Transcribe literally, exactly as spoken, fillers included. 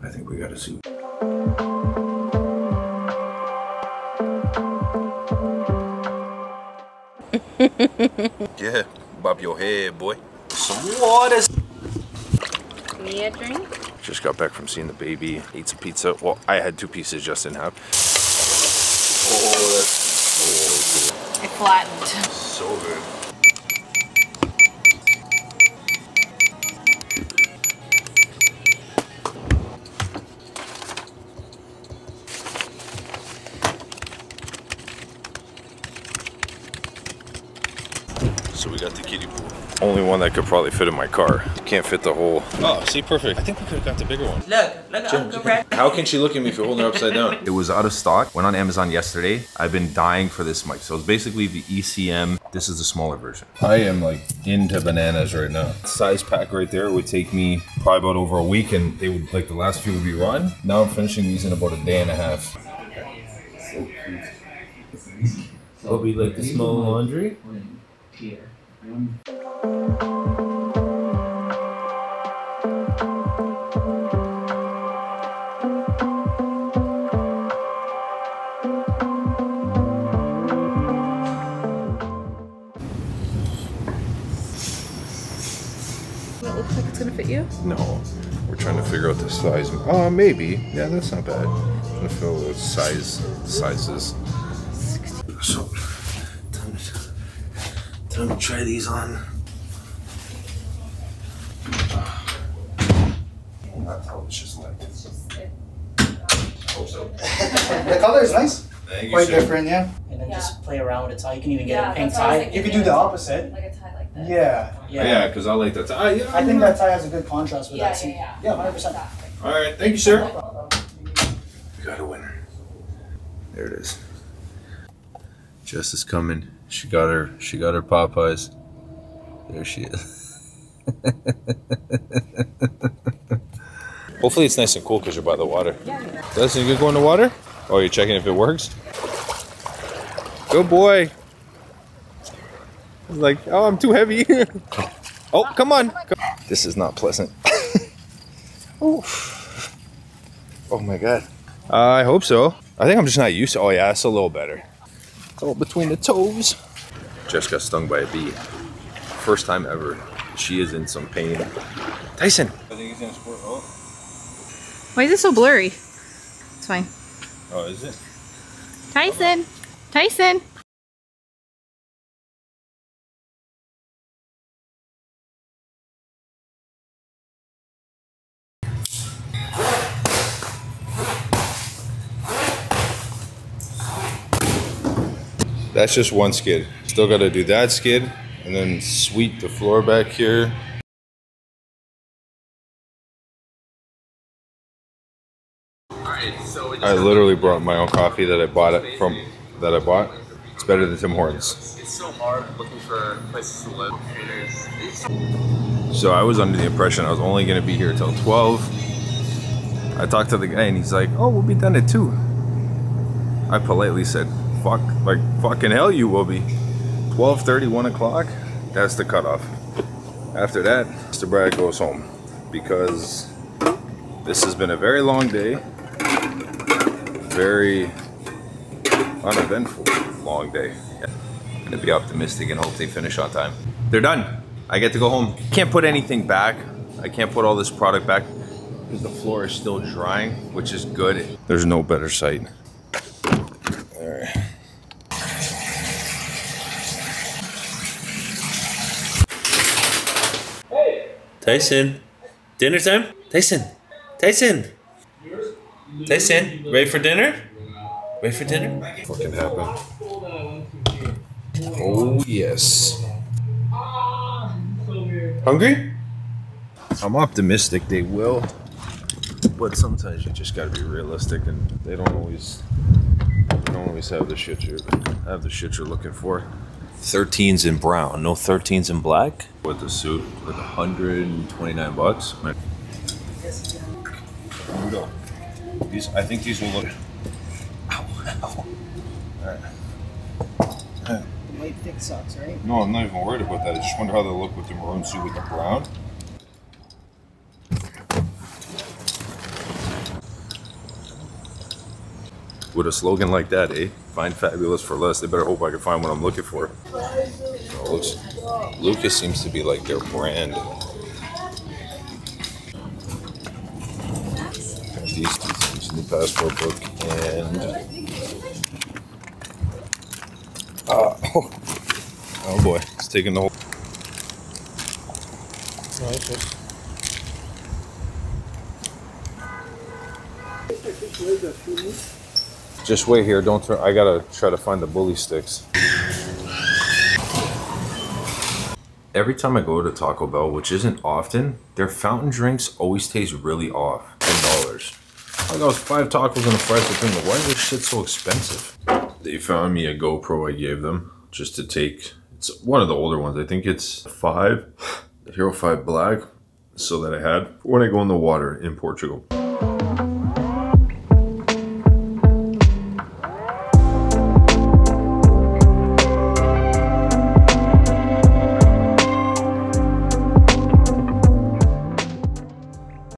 I think we got to see. Yeah, bob your head, boy. Some water. Me a drink? Just got back from seeing the baby, ate some pizza. Well, I had two pieces, Justin had. Oh, that's so good. It flattened. So good. So we got the kiddie pool. Only one that could probably fit in my car. Can't fit the whole. Oh, see, perfect. I think we could have got the bigger one. Look, look at Uncle Brad. How can she look at me if you're holding her upside down? It was out of stock. Went on Amazon yesterday. I've been dying for this mic. So it's basically the E C M. This is the smaller version. I am like into bananas right now. Size pack right there would take me probably about over a week, and they would like the last few would be rotten. Now I'm finishing these in about a day and a half. So cute. It'll be like the small laundry. Here. Um. That looks like it's gonna fit you? No, we're trying to figure out the size. Uh, maybe. Yeah, that's not bad. I'm gonna fill out size sizes. So. I'm gonna try these on. I'm not telling, it's just light. It's just it. Oh, so. The color is nice. Thank Quite you, different, yeah. And then yeah. Just play around with it. So you can even get yeah, a pink tie. You could do the opposite. Like a tie like that. Yeah. Yeah, because yeah, I like that tie. Yeah, I think that tie has a good contrast with yeah, that. Yeah, yeah, yeah. one hundred percent. All right, thank you, sir. We got a winner. There it is. Jess is coming. She got her, she got her Popeyes. There she is. Hopefully it's nice and cool because you're by the water. Yeah. Dustin, you good going to water? Oh, you're checking if it works? Good boy. It's like, oh, I'm too heavy. Oh, come on. This is not pleasant. Oh. Oh my God. Uh, I hope so. I think I'm just not used to, oh yeah, it's a little better. All between the toes. Jess got stung by a bee. First time ever. She is in some pain. Tyson! I think he's gonna squirt. Oh. Why is it so blurry? It's fine. Oh, is it? Tyson! Tyson! That's just one skid. Still got to do that skid and then sweep the floor back here. All right, so I literally brought my own coffee that I bought it from that I bought. It's better than Tim Hortons. It's so hard looking for places to live. So I was under the impression I was only going to be here till twelve. I talked to the guy and he's like, "Oh, we'll be done at two." I politely said, fuck, like fucking hell you will be. twelve thirty, one o'clock, that's the cutoff. After that, Mister Brad goes home because this has been a very long day, very uneventful long day. I'm gonna be optimistic and hope they finish on time. They're done. I get to go home. Can't put anything back. I can't put all this product back because the floor is still drying, which is good. There's no better sight. All right. Hey. Tyson, dinner time? Tyson, Tyson, Tyson, ready for dinner? Ready for dinner? Fucking happen. Oh yes. Hungry? I'm optimistic they will, but sometimes you just gotta be realistic, and they don't always. You don't always have the shit you're have the shit you're looking for. thirteens in brown, no thirteens in black. With the suit, with one hundred twenty-nine bucks. Here we go. These, I think these will look. Ow, ow. Alright. Yeah. Light thick socks, right? No, I'm not even worried about that. I just wonder how they look with the maroon suit with the brown. With a slogan like that, eh? Find fabulous for less. They better hope I can find what I'm looking for. Oh, looks, Lucas seems to be like their brand. These two things, new passport book and... Uh, oh. oh boy, it's taking the whole... No, it's just... Just wait here, don't turn. I gotta try to find the bully sticks. Every time I go to Taco Bell, which isn't often, their fountain drinks always taste really off. ten dollars. I got five tacos and a fries to drink. Why is this shit so expensive? They found me a GoPro I gave them just to take. It's one of the older ones. I think it's five, the Hero five Black, so that I had for when I go in the water in Portugal.